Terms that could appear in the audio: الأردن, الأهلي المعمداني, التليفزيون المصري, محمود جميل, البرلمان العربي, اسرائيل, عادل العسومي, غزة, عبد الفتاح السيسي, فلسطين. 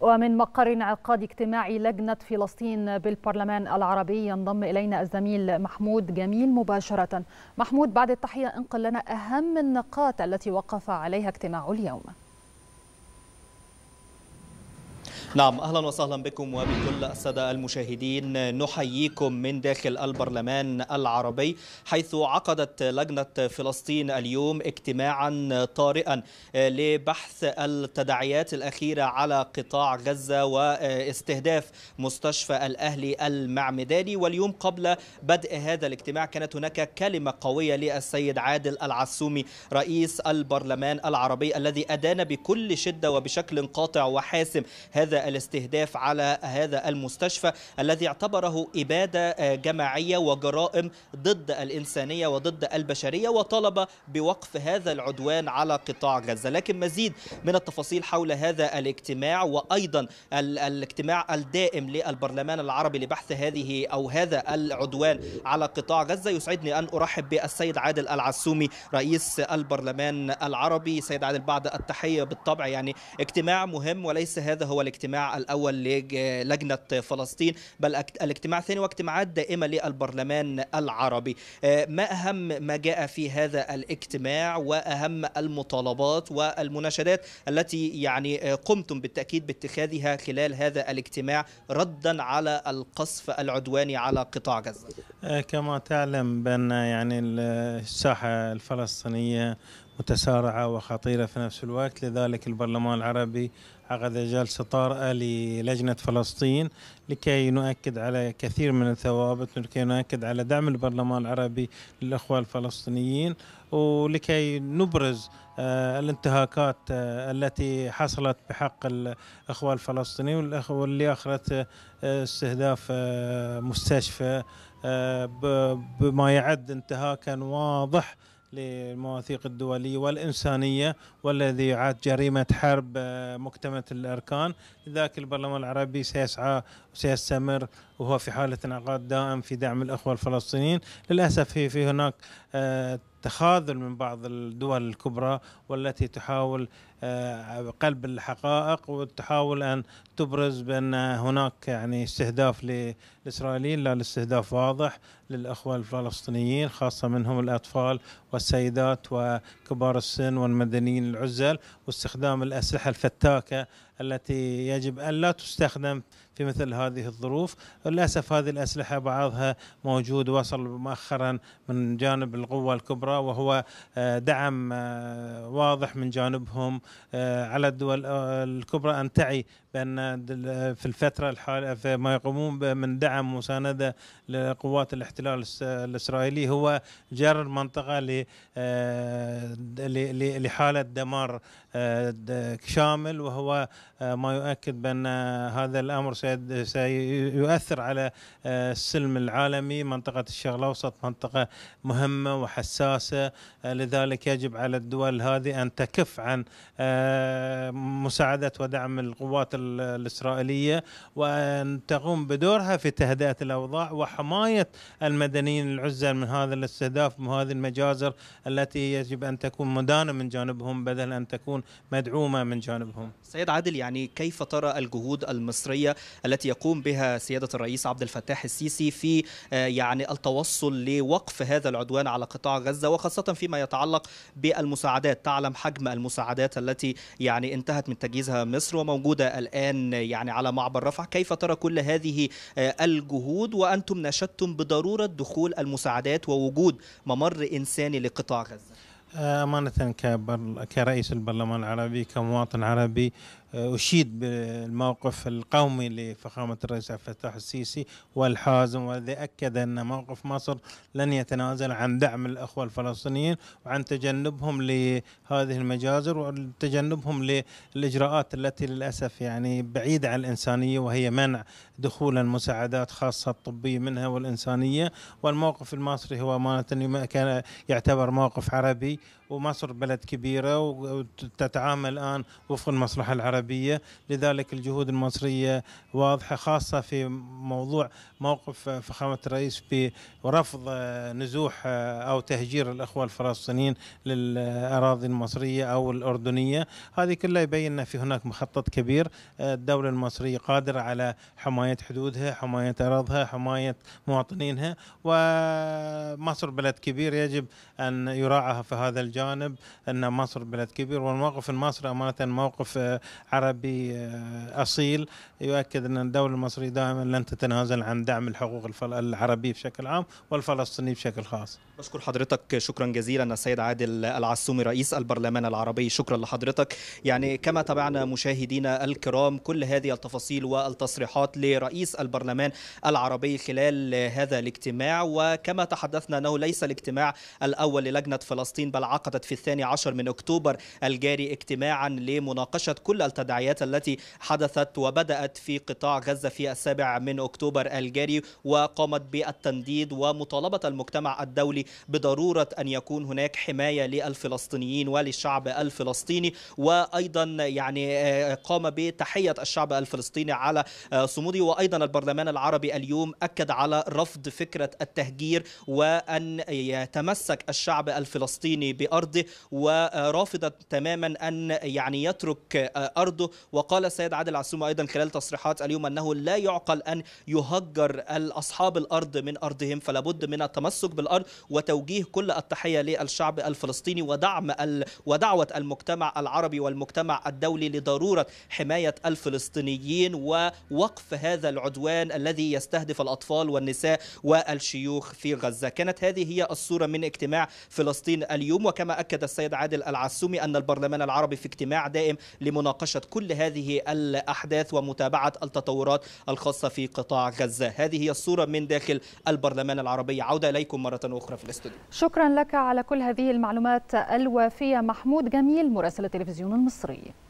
ومن مقر انعقاد اجتماع لجنة فلسطين بالبرلمان العربي ينضم إلينا الزميل محمود جميل مباشرة. محمود، بعد التحية انقل لنا أهم النقاط التي وقف عليها اجتماع اليوم. نعم، أهلا وسهلا بكم وبكل السادة المشاهدين. نحييكم من داخل البرلمان العربي، حيث عقدت لجنة فلسطين اليوم اجتماعا طارئا لبحث التداعيات الأخيرة على قطاع غزة واستهداف مستشفى الأهلي المعمداني. واليوم قبل بدء هذا الاجتماع كانت هناك كلمة قوية للسيد عادل العسومي رئيس البرلمان العربي، الذي أدان بكل شدة وبشكل قاطع وحاسم هذا الاستهداف على هذا المستشفى الذي اعتبره إبادة جماعية وجرائم ضد الإنسانية وضد البشرية، وطلب بوقف هذا العدوان على قطاع غزة. لكن مزيد من التفاصيل حول هذا الاجتماع وأيضا الاجتماع الدائم للبرلمان العربي لبحث هذه أو هذا العدوان على قطاع غزة، يسعدني أن أرحب بالسيد عادل العسومي رئيس البرلمان العربي. سيد عادل، بعد التحية بالطبع، يعني اجتماع مهم، وليس هذا هو الاجتماع الأول للجنة فلسطين، بل الاجتماع الثاني واجتماعات دائمة للبرلمان العربي. ما أهم ما جاء في هذا الاجتماع وأهم المطالبات والمناشدات التي يعني قمتم بالتأكيد باتخاذها خلال هذا الاجتماع ردا على القصف العدواني على قطاع غزة؟ كما تعلم بأن يعني الساحة الفلسطينية متسارعة وخطيرة في نفس الوقت، لذلك البرلمان العربي عقد جلسة طارئة للجنة فلسطين لكي نؤكد على كثير من الثوابت، لكي نؤكد على دعم البرلمان العربي للأخوة الفلسطينيين، ولكي نبرز الانتهاكات التي حصلت بحق الأخوة الفلسطينيين، واللي أخرت استهداف مستشفى بما يعد انتهاكا واضح للمواثيق الدولية والإنسانية، والذي يعد جريمة حرب مكتملة الأركان. لذلك البرلمان العربي سيسعى وسيستمر وهو في حالة انعقاد دائم في دعم الأخوة الفلسطينيين. للأسف في هناك تخاذل من بعض الدول الكبرى، والتي تحاول قلب الحقائق وتحاول أن تبرز بأن هناك يعني استهداف للإسرائيليين، لا، الاستهداف واضح للأخوة الفلسطينيين، خاصة منهم الأطفال والسيدات وكبار السن والمدنيين العزل، واستخدام الأسلحة الفتاكة التي يجب أن لا تستخدم في مثل هذه الظروف. للأسف هذه الأسلحة بعضها موجود وصل مؤخرا من جانب القوة الكبرى، وهو دعم واضح من جانبهم على الدول الكبرى أن تعي بأن في الفترة الحالية فيما يقومون من دعم مساندة لقوات الاحتلال الإسرائيلي هو جر المنطقة لحالة دمار شامل، وهو ما يؤكد بأن هذا الأمر سيؤثر على السلم العالمي. منطقة الشرق الأوسط منطقة مهمة وحساسة، لذلك يجب على الدول هذه أن تكف عن مساعدة ودعم القوات الإسرائيلية، وأن تقوم بدورها في تهدئة الأوضاع وحماية المدنيين العزل من هذا الاستهداف وهذه المجازر التي يجب أن تكون مدانة من جانبهم بدل أن تكون مدعومة من جانبهم. سيد عادل، يعني كيف ترى الجهود المصرية التي يقوم بها سيادة الرئيس عبد الفتاح السيسي في يعني التوصل لوقف هذا العدوان على قطاع غزة، وخاصة فيما يتعلق بالمساعدات؟ تعلم حجم المساعدات التي يعني انتهت من تجهيزها مصر وموجودة الآن يعني على معبر رفح. كيف ترى كل هذه الجهود وأنتم ناشدتم بضرورة دخول المساعدات ووجود ممر إنساني لقطاع غزة؟ أمانة كرئيس البرلمان العربي كمواطن عربي أشيد بالموقف القومي لفخامة الرئيس عبد الفتاح السيسي والحازم، والذي أكد أن موقف مصر لن يتنازل عن دعم الأخوة الفلسطينيين وعن تجنبهم لهذه المجازر وتجنبهم للإجراءات التي للأسف يعني بعيدة عن الإنسانية، وهي منع دخول المساعدات خاصة الطبية منها والإنسانية. والموقف المصري هو أمانة كان يعتبر موقف عربي، ومصر بلد كبيرة وتتعامل الآن وفق المصلحة العربية العربية. لذلك الجهود المصرية واضحة، خاصة في موضوع موقف فخامة الرئيس برفض نزوح أو تهجير الأخوة الفلسطينيين للأراضي المصرية أو الأردنية. هذه كلها يبين أن في هناك مخطط كبير، الدولة المصرية قادرة على حماية حدودها، حماية أراضها، حماية مواطنينها، ومصر بلد كبير يجب أن يراعى في هذا الجانب، أن مصر بلد كبير، والموقف المصري أمانة موقف عربي أصيل يؤكد أن الدولة المصرية دائما لن تتنازل عن دعم الحقوق العربية بشكل عام والفلسطيني بشكل خاص. بشكر حضرتك شكرا جزيلا السيد عادل العسومي رئيس البرلمان العربي، شكرا لحضرتك. يعني كما تابعنا مشاهدينا الكرام كل هذه التفاصيل والتصريحات لرئيس البرلمان العربي خلال هذا الاجتماع، وكما تحدثنا أنه ليس الاجتماع الأول للجنة فلسطين، بل عقدت في 12 من أكتوبر الجاري اجتماعا لمناقشة كل التداعيات التي حدثت وبدأت في قطاع غزة في 7 من أكتوبر الجاري، وقامت بالتنديد ومطالبة المجتمع الدولي بضرورة أن يكون هناك حماية للفلسطينيين وللشعب الفلسطيني، وأيضا يعني قام بتحية الشعب الفلسطيني على صموده. وأيضا البرلمان العربي اليوم أكد على رفض فكرة التهجير وأن يتمسك الشعب الفلسطيني بأرضه، ورافضت تماما أن يعني يترك أرضه. وقال السيد عادل العسومي أيضا خلال تصريحات اليوم أنه لا يعقل أن يهجر أصحاب الأرض من أرضهم، فلا بد من التمسك بالأرض وتوجيه كل التحية للشعب الفلسطيني ودعم ودعوة المجتمع العربي والمجتمع الدولي لضرورة حماية الفلسطينيين ووقف هذا العدوان الذي يستهدف الأطفال والنساء والشيوخ في غزة. كانت هذه هي الصورة من اجتماع فلسطين اليوم، وكما أكد السيد عادل العسومي أن البرلمان العربي في اجتماع دائم لمناقشة كل هذه الأحداث ومتابعة التطورات الخاصة في قطاع غزة. هذه هي الصورة من داخل البرلمان العربي. عودة إليكم مرة أخرى في الاستوديو. شكرا لك على كل هذه المعلومات الوافية محمود جميل مراسل التلفزيون المصري.